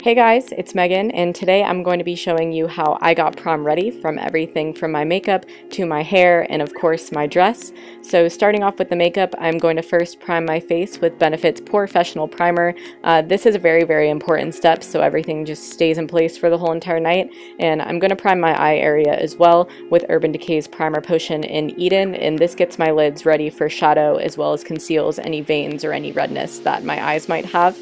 Hey guys, it's Megan, and today I'm going to be showing you how I got prom ready, from everything from my makeup to my hair and of course my dress. So starting off with the makeup, I'm going to first prime my face with Benefit's Professional Primer. This is a very, very important step so everything just stays in place for the whole entire night. And I'm going to prime my eye area as well with Urban Decay's Primer Potion in Eden, and this gets my lids ready for shadow as well as conceals any veins or any redness that my eyes might have.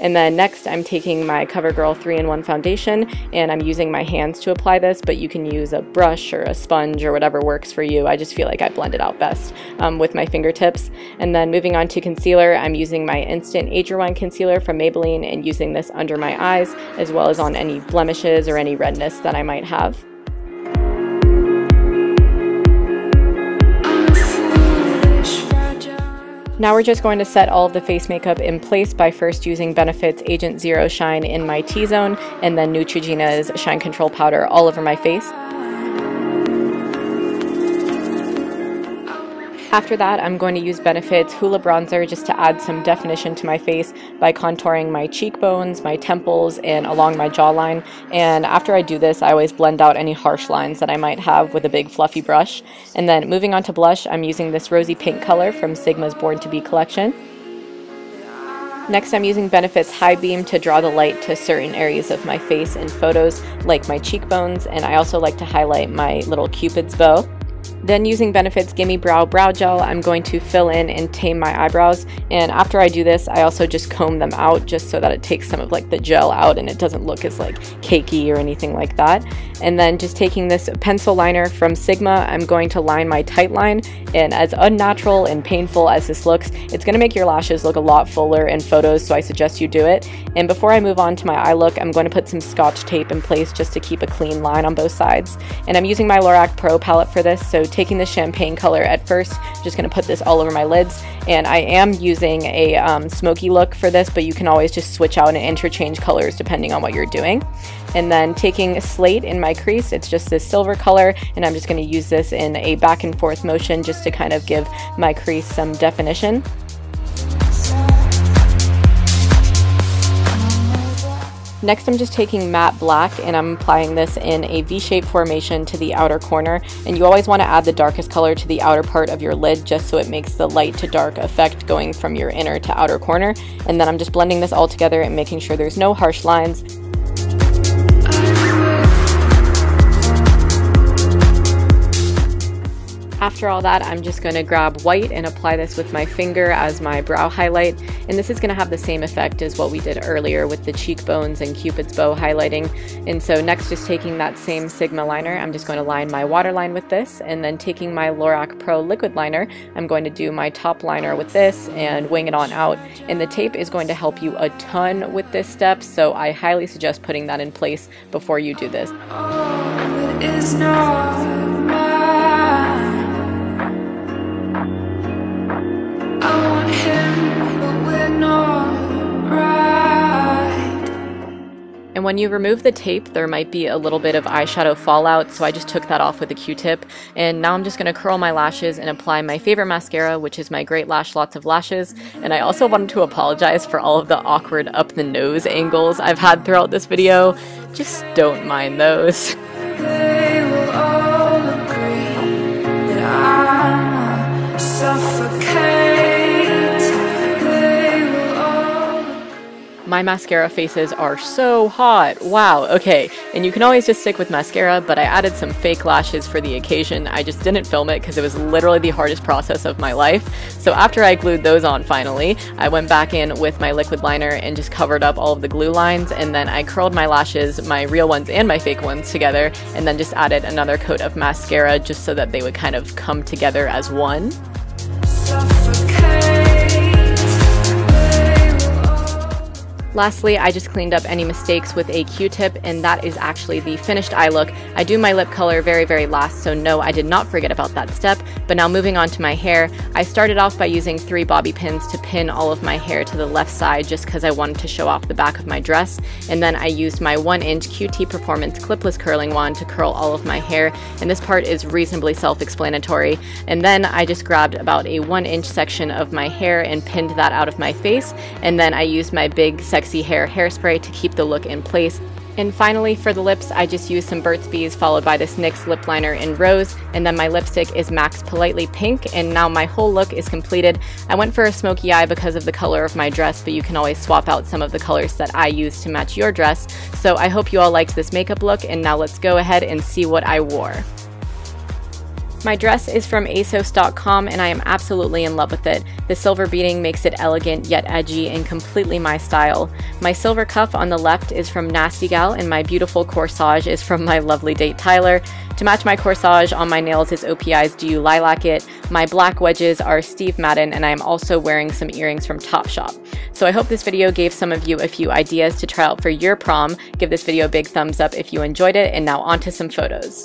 And then next, I'm taking my CoverGirl 3-in-1 foundation, and I'm using my hands to apply this, but you can use a brush or a sponge or whatever works for you. I just feel like I blend it out best with my fingertips. And then moving on to concealer, I'm using my Instant Age Rewind concealer from Maybelline and using this under my eyes, as well as on any blemishes or any redness that I might have. Now we're just going to set all of the face makeup in place by first using Benefit's Agent Zero Shine in my T-zone and then Neutrogena's Shine Control Powder all over my face. After that, I'm going to use Benefit's Hoola Bronzer just to add some definition to my face by contouring my cheekbones, my temples, and along my jawline. And after I do this, I always blend out any harsh lines that I might have with a big fluffy brush. And then moving on to blush, I'm using this rosy pink color from Sigma's Born to Be collection. Next, I'm using Benefit's High Beam to draw the light to certain areas of my face in photos, like my cheekbones, and I also like to highlight my little Cupid's bow. Then using Benefit's Gimme Brow Brow Gel, I'm going to fill in and tame my eyebrows, and after I do this, I also just comb them out just so that it takes some of like the gel out and it doesn't look as like cakey or anything like that. And then just taking this pencil liner from Sigma, I'm going to line my tight line, and as unnatural and painful as this looks, it's going to make your lashes look a lot fuller in photos, so I suggest you do it. And before I move on to my eye look, I'm going to put some Scotch tape in place just to keep a clean line on both sides. And I'm using my Lorac Pro palette for this, so taking the champagne color at first, just going to put this all over my lids. And I am using a smoky look for this, but you can always just switch out and interchange colors depending on what you're doing. And then taking Slate in my crease, it's just this silver color, and I'm just going to use this in a back and forth motion just to kind of give my crease some definition. Next, I'm just taking matte black and I'm applying this in a V-shaped formation to the outer corner, and you always want to add the darkest color to the outer part of your lid just so it makes the light to dark effect going from your inner to outer corner. And then I'm just blending this all together and making sure there's no harsh lines. After all that, I'm just going to grab white and apply this with my finger as my brow highlight, and this is going to have the same effect as what we did earlier with the cheekbones and Cupid's bow highlighting. And so next, just taking that same Sigma liner, I'm just going to line my waterline with this, and then taking my Lorac Pro liquid liner, I'm going to do my top liner with this and wing it on out. And the tape is going to help you a ton with this step, so I highly suggest putting that in place before you do this. And when you remove the tape, there might be a little bit of eyeshadow fallout, so I just took that off with a Q-tip. And now I'm just going to curl my lashes and apply my favorite mascara, which is my Great Lash Lots of Lashes. And I also wanted to apologize for all of the awkward up the nose angles I've had throughout this video. Just don't mind those. They will all agree that I'm suffocating. My mascara faces are so hot, wow, okay. And you can always just stick with mascara, but I added some fake lashes for the occasion. I just didn't film it because it was literally the hardest process of my life. So after I glued those on finally, I went back in with my liquid liner and just covered up all of the glue lines, and then I curled my lashes, my real ones and my fake ones together, and then just added another coat of mascara just so that they would kind of come together as one. Lastly, I just cleaned up any mistakes with a Q-tip, and that is actually the finished eye look. I do my lip color very, very last, so no, I did not forget about that step. But now moving on to my hair, I started off by using 3 bobby pins to pin all of my hair to the left side just because I wanted to show off the back of my dress. And then I used my 1-inch QT Performance clipless curling wand to curl all of my hair, and this part is reasonably self-explanatory. And then I just grabbed about a 1-inch section of my hair and pinned that out of my face, and then I used my big Sexy Sexy Hair hairspray to keep the look in place. And finally, for the lips, I just used some Burt's Bees followed by this NYX lip liner in Rose, and then my lipstick is MAC's Politely Pink, and now my whole look is completed. I went for a smoky eye because of the color of my dress, but you can always swap out some of the colors that I use to match your dress. So I hope you all liked this makeup look, and now let's go ahead and see what I wore. My dress is from ASOS.com and I am absolutely in love with it. The silver beading makes it elegant yet edgy and completely my style. My silver cuff on the left is from Nasty Gal and my beautiful corsage is from my lovely date Tyler. To match my corsage on my nails is OPI's Do You Lilac It. My black wedges are Steve Madden and I am also wearing some earrings from Topshop. So I hope this video gave some of you a few ideas to try out for your prom. Give this video a big thumbs up if you enjoyed it, and now onto some photos.